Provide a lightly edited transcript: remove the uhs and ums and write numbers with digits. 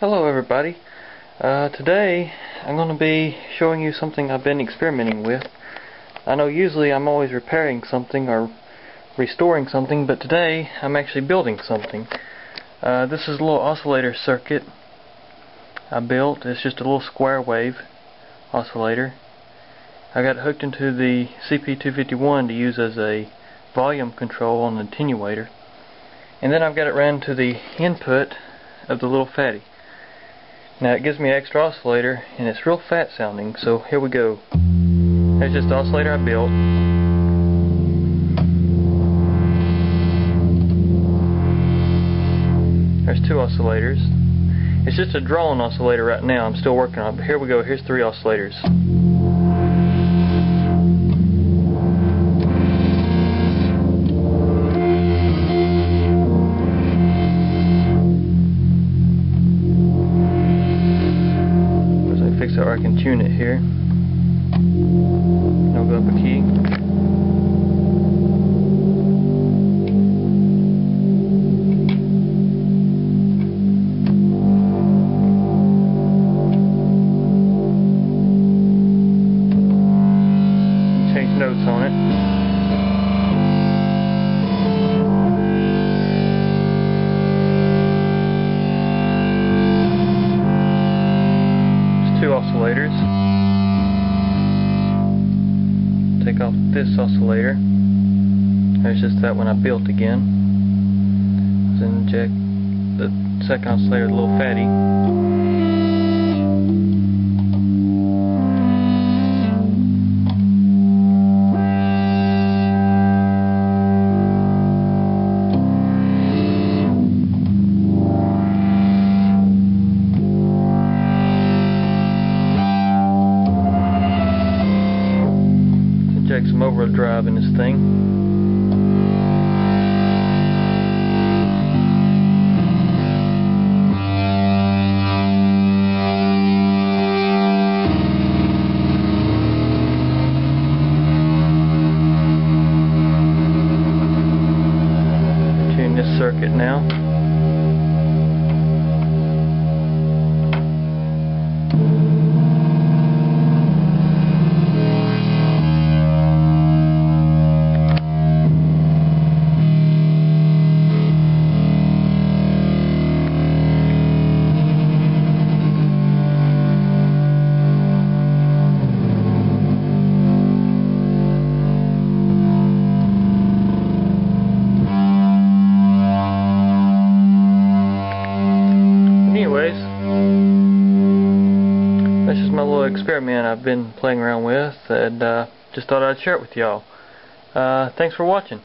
Hello everybody, today I'm going to be showing you something I've been experimenting with. I know usually I'm always repairing something or restoring something, but today I'm actually building something. This is a little oscillator circuit I built. It's just a little square wave oscillator. I got hooked into the CP251 to use as a volume control on the attenuator, and then I've got it ran to the input of the Little Phatty. Now it gives me an extra oscillator, and it's real fat sounding, so here we go. That's just the oscillator I built. There's two oscillators. It's just a drawn oscillator right now, I'm still working on it, but here we go, here's three oscillators. I can tune it here. I'll go up a key. Change notes on it. It's two oscillators. Take off this oscillator. There's just that one I built again. Let's inject the second oscillator, the Little Phatty. Some overdrive in this thing. Tune this circuit now. That's just my little experiment I've been playing around with, and just thought I'd share it with y'all. Thanks for watching.